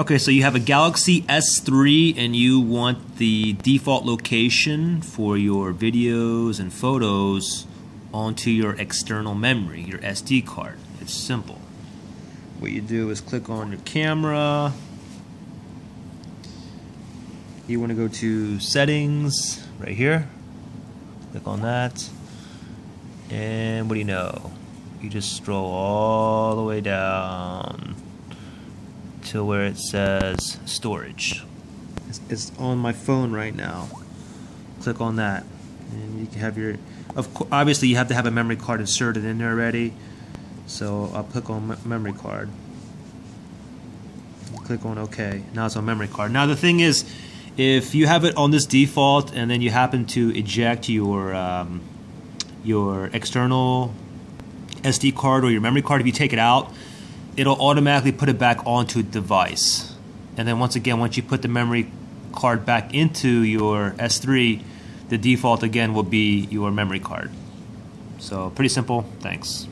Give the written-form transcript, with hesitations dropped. Okay, so you have a Galaxy S3 and you want the default location for your videos and photos onto your external memory, your SD card. It's simple. What you do is click on your camera. You want to go to settings right here. Click on that. And what do you know? You just scroll all the way down to where it says storage. It's on my phone right now. Click on that, and you can have your. Of course, obviously, you have to have a memory card inserted in there already. So I'll click on memory card. Click on OK. Now it's on memory card. Now the thing is, if you have it on this default, and then you happen to eject your external SD card or your memory card, if you take it out, it'll automatically put it back onto the device. And then once you put the memory card back into your S3, the default again will be your memory card. So pretty simple. Thanks.